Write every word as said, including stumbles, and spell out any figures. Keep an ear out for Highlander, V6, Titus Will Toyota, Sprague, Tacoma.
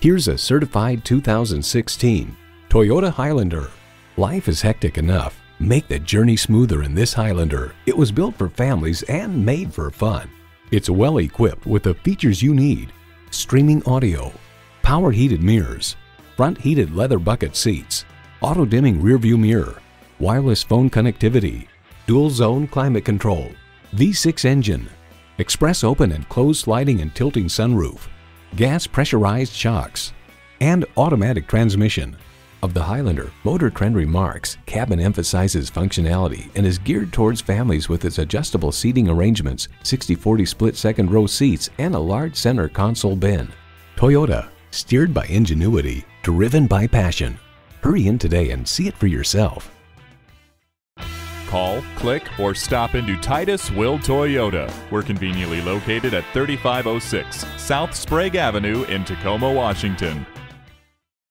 Here's a certified two thousand sixteen Toyota Highlander. Life is hectic enough. Make the journey smoother in this Highlander. It was built for families and made for fun. It's well equipped with the features you need: streaming audio, power heated mirrors, front heated leather bucket seats, auto dimming rear view mirror, wireless phone connectivity, dual zone climate control, V six engine, express open and closed sliding and tilting sunroof, gas pressurized shocks, and automatic transmission. Of the Highlander, Motor Trend remarks, cabin emphasizes functionality and is geared towards families with its adjustable seating arrangements, sixty forty split second row seats, and a large center console bin. Toyota, steered by ingenuity, driven by passion. Hurry in today and see it for yourself. Call, click, or stop into Titus Will Toyota. We're conveniently located at thirty-five oh six South Sprague Avenue in Tacoma, Washington.